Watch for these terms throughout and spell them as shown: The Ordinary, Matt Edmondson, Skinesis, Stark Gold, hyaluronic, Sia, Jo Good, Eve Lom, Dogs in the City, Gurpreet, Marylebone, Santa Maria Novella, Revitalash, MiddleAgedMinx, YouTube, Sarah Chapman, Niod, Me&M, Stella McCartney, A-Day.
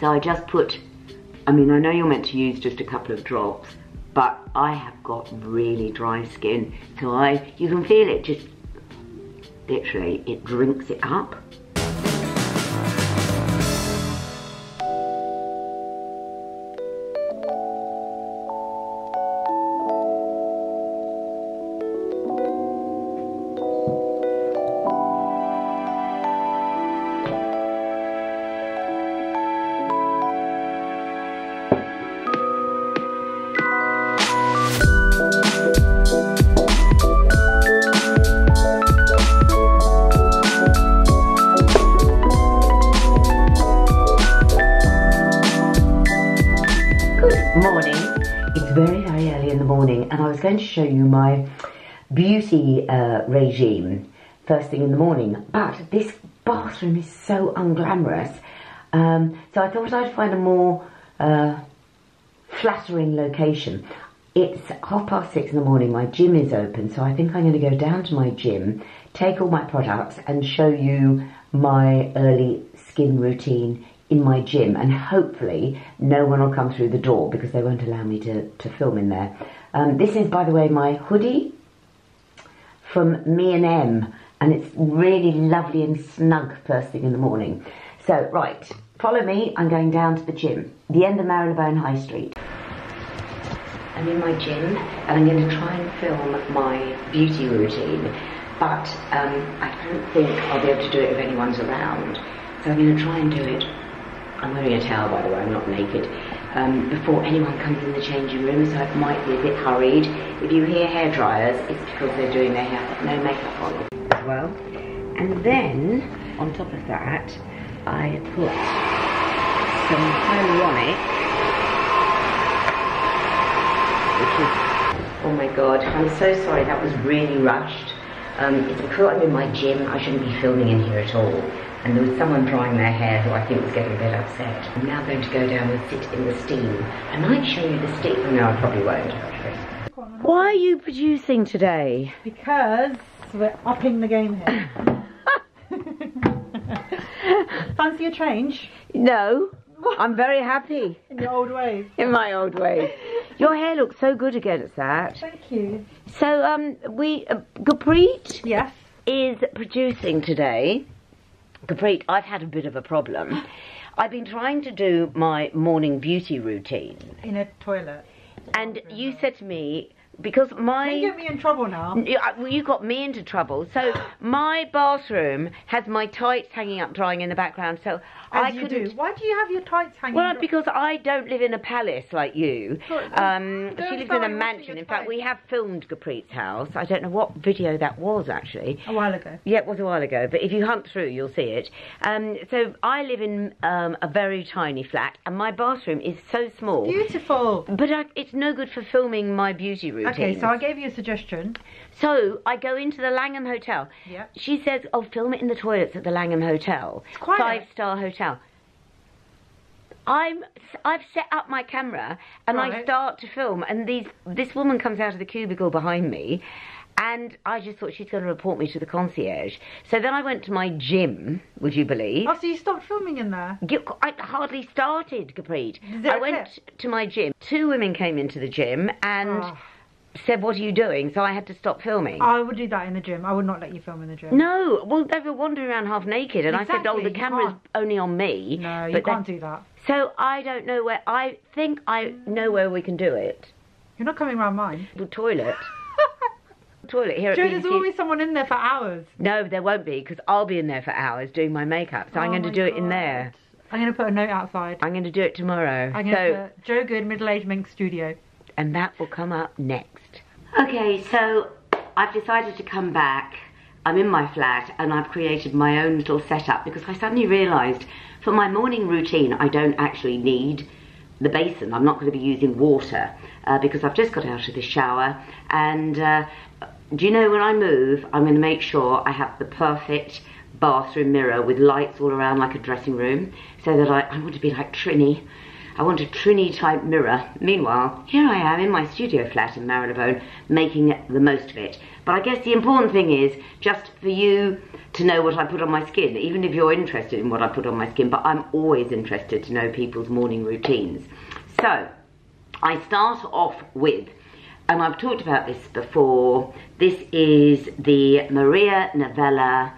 So I just put, I mean, I know you're meant to use just a couple of drops, but I have got really dry skin, so you can feel it, just literally it drinks it up. Show you my beauty regime first thing in the morning, but this bathroom is so unglamorous, so I thought I'd find a more flattering location. It's 6:30 in the morning, my gym is open, so I think I'm going to go down to my gym, take all my products and show you my early skin routine in my gym, and hopefully no one will come through the door because they won't allow me to film in there. This is, by the way, my hoodie from Me&M, and it's really lovely and snug first thing in the morning. So, right, follow me, I'm going down to the gym, the end of Marylebone High Street. I'm in my gym, and I'm going to try and film my beauty routine, but I don't think I'll be able to do it if anyone's around, so I'm going to try and do it. I'm wearing a towel, by the way, I'm not naked, before anyone comes in the changing room, so it might be a bit hurried. If you hear hairdryers, it's because they're doing their hair, no makeup on as well. And then, on top of that, I put some hyaluronic, which is, oh my god, I'm so sorry, that was really rushed. It's because I'm in my gym, I shouldn't be filming in here at all. And there was someone drying their hair who I think was getting a bit upset. I'm now going to go down and sit in the steam. I might show you the steam. No, I probably won't. Why are you producing today? Because we're upping the game here. Fancy a change? No. I'm very happy. In your old ways. In my old ways. Your hair looks so good against that. Thank you. So, Gurpreet? Yes? Is producing today. Gurpreet, I've had a bit of a problem. I've been trying to do my morning beauty routine. In a toilet. And you said to me, because my... You get me in trouble now. Well, you got me into trouble. So my bathroom has my tights hanging up drying in the background, so I couldn't... Do. Why do you have your tights hanging up? Well, because I don't live in a palace like you. She lives in a mansion. In fact, we have filmed Gurpreet's house. I don't know what video that was, actually. A while ago. Yeah, it was a while ago, but if you hunt through, you'll see it. So I live in a very tiny flat, and my bathroom is so small. Beautiful. But it's no good for filming my beauty room. Okay, so I gave you a suggestion. So I go into the Langham Hotel. Yeah. She says, "Oh, film it in the toilets at the Langham Hotel, five-star hotel." I've set up my camera and I start to film, and this woman comes out of the cubicle behind me, and I just thought she's going to report me to the concierge. So then I went to my gym. Would you believe? Oh, so you stopped filming in there? I hardly started, Gurpreet. I went to my gym. Two women came into the gym and. Oh. Said, "What are you doing?" So I had to stop filming. I would do that in the gym. I would not let you film in the gym. No, well, they were wandering around half naked, and exactly. I said, "Oh, the camera's only on me." No, you can't do that. So I don't know where. I think I know where we can do it. You're not coming round mine. The toilet. Toilet here. Sure, there's always someone in there for hours. No, there won't be, because I'll be in there for hours doing my makeup. So I'm going to do it in there. I'm going to put a note outside. I'm going to do it tomorrow. I'm going to Jo Good, MiddleAgedMinx Studio. And that will come up next. Okay, so I've decided to come back. I'm in my flat and I've created my own little setup because I suddenly realised for my morning routine I don't actually need the basin. I'm not going to be using water because I've just got out of the shower. And do you know, when I move, I'm going to make sure I have the perfect bathroom mirror with lights all around like a dressing room, so that I want to be like Trini. I want a Trini-type mirror. Meanwhile, here I am in my studio flat in Marylebone, making the most of it. But I guess the important thing is just for you to know what I put on my skin, even if you're interested in what I put on my skin. But I'm always interested to know people's morning routines. So I start off with, and I've talked about this before, this is the Maria Novella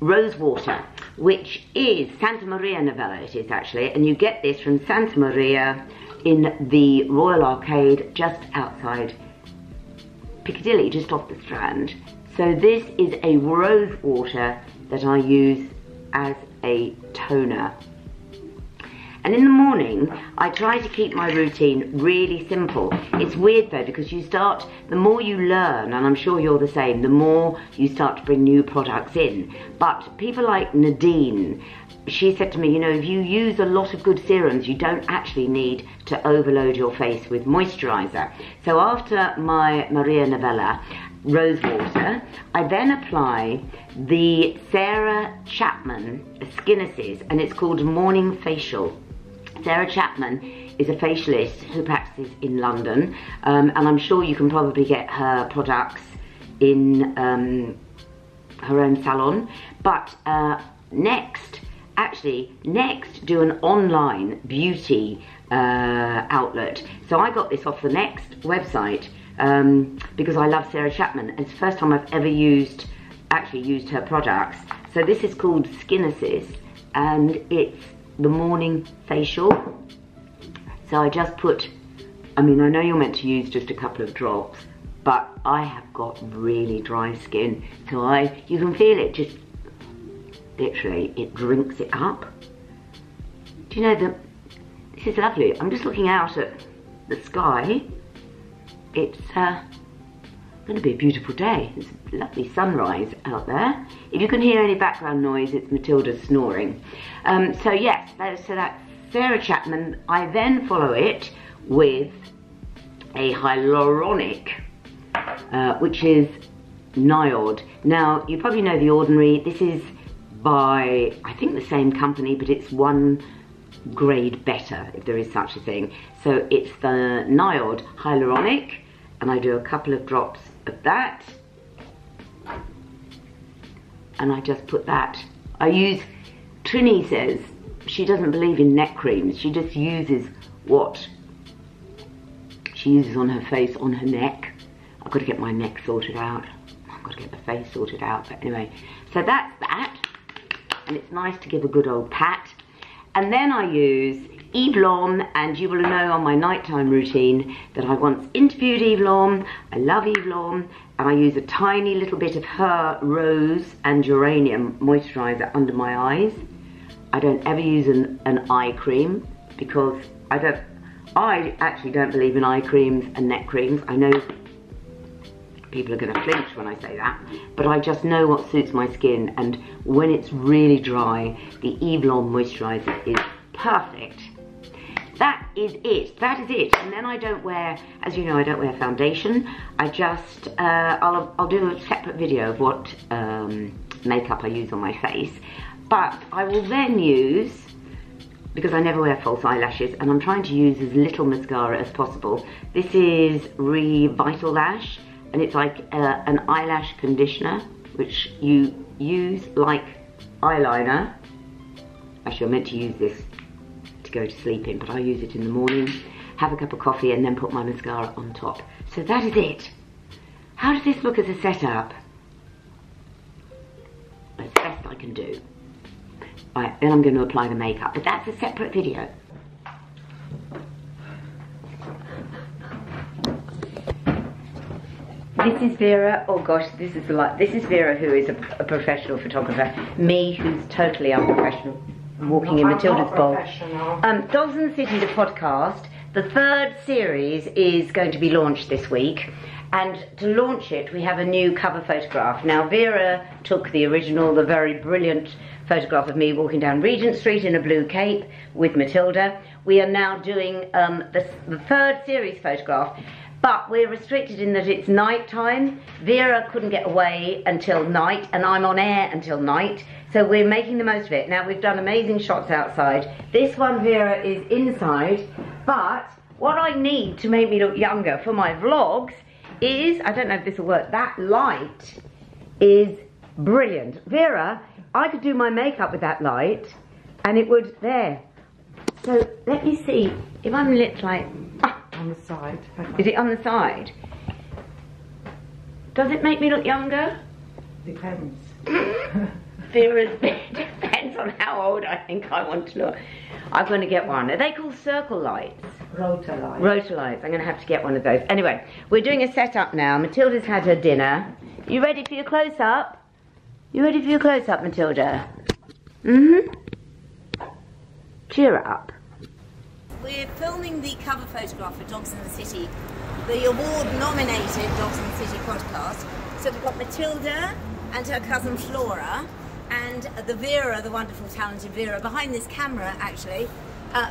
Rose Water, which is Santa Maria Novella, it is actually, and you get this from Santa Maria in the Royal Arcade just outside Piccadilly, just off the Strand. So this is a rose water that I use as a toner. And in the morning, I try to keep my routine really simple. It's weird though, because you start, the more you learn, and I'm sure you're the same, the more you start to bring new products in. But people like Nadine, she said to me, you know, if you use a lot of good serums, you don't actually need to overload your face with moisturizer. So after my Maria Novella Rose Water, I then apply the Sarah Chapman Skinesis, and it's called Morning Facial. Sarah Chapman is a facialist who practices in London, and I'm sure you can probably get her products in her own salon. But next do an online beauty outlet. So I got this off the Next website because I love Sarah Chapman. It's the first time I've ever actually used her products. So this is called Skinesis, and it's the morning facial. So I just put, I mean, I know you're meant to use just a couple of drops, but I have got really dry skin, so you can feel it, just literally it drinks it up. Do you know that this is lovely? I'm just looking out at the sky. It's going to be a beautiful day. It's a lovely sunrise out there. If you can hear any background noise, it's Matilda snoring. So yes, that's Sarah Chapman. I then follow it with a hyaluronic, which is Niod. Now, you probably know The Ordinary. This is by, I think, the same company, but it's one grade better, if there is such a thing. So it's the Niod Hyaluronic, and I do a couple of drops of that, and I just put that. I use, Trini says she doesn't believe in neck creams, she just uses what she uses on her face, on her neck. I've got to get my neck sorted out, I've got to get my face sorted out, but anyway, so that's that. And it's nice to give a good old pat. And then I use Eve Lom, and you will know on my nighttime routine that I once interviewed Eve Lom. I love Eve Lom, and I use a tiny little bit of her rose and geranium moisturizer under my eyes. I don't ever use an eye cream, because I actually don't believe in eye creams and neck creams. I know people are going to flinch when I say that, but I just know what suits my skin, and when it's really dry, the Eve Lom moisturizer is perfect. That is it. That is it. And then I don't wear, as you know, I don't wear foundation. I just, I'll do a separate video of what makeup I use on my face. But I will then use, because I never wear false eyelashes, and I'm trying to use as little mascara as possible. This is Revitalash, and it's like an eyelash conditioner, which you use like eyeliner. Actually, I meant to use this to go to sleep in, but I use it in the morning, have a cup of coffee, and then put my mascara on top. So that is it. How does this look as a setup? As best I can do. Right, then I'm going to apply the makeup, but that's a separate video. This is Vera. Oh gosh, this is like, this is Vera, who is a professional photographer. Me, who's totally unprofessional. Walking in Matilda's bowl. Dogs in the City, the podcast, the third series, is going to be launched this week, and to launch it we have a new cover photograph. Now Vera took the original, the very brilliant photograph of me walking down Regent Street in a blue cape with Matilda. We are now doing the third series photograph, but we're restricted in that it's night time. Vera couldn't get away until night, and I'm on air until night, so we're making the most of it. Now, we've done amazing shots outside. This one, Vera, is inside, but what I need to make me look younger for my vlogs is, I don't know if this will work, that light is brilliant. Vera, I could do my makeup with that light and it would, there. So let me see, if I'm lit like, on the side. Is it on the side? Does it make me look younger? Depends. Vera's depends on how old I think I want to look. I'm going to get one. Are they called circle lights? Rotor lights. Rotor lights. I'm going to have to get one of those. Anyway, we're doing a setup now. Matilda's had her dinner. You ready for your close-up? You ready for your close-up, Matilda? Mm-hmm. Cheer up. We're filming the cover photograph for Dogs in the City, the award-nominated Dogs in the City podcast. So we've got Matilda and her cousin Flora, and the Vera, the wonderful, talented Vera, behind this camera, actually.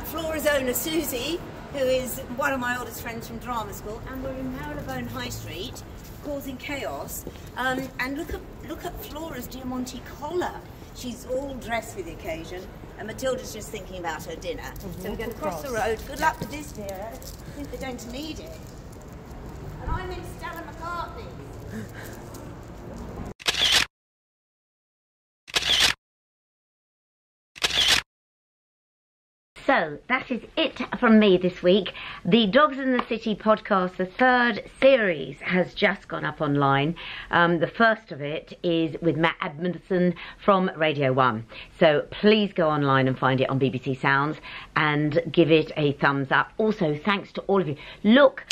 Flora's owner, Susie, who is one of my oldest friends from drama school, and we're in Marylebone High Street, causing chaos. And look at Flora's Diamante collar. She's all dressed for the occasion, and Matilda's just thinking about her dinner. So we're going to cross the road. Good luck with this, Vera. I think they're going to need it. And I'm in Stella McCartney. So that is it from me this week. The Dogs in the City podcast, the third series, has just gone up online. The first of it is with Matt Edmondson from Radio 1. So please go online and find it on BBC Sounds and give it a thumbs up. Also, thanks to all of you. Look,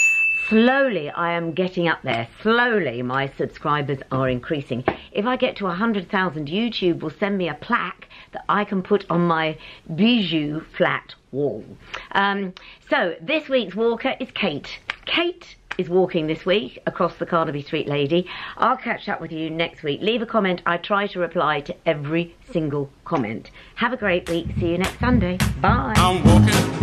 slowly I am getting up there. Slowly my subscribers are increasing. If I get to 100,000, YouTube will send me a plaque that I can put on my bijou flat wall. So this week's walker is Kate. Kate is walking this week across the Carnaby Street Lady. I'll catch up with you next week. Leave a comment. I try to reply to every single comment. Have a great week. See you next Sunday. Bye. I'm walking.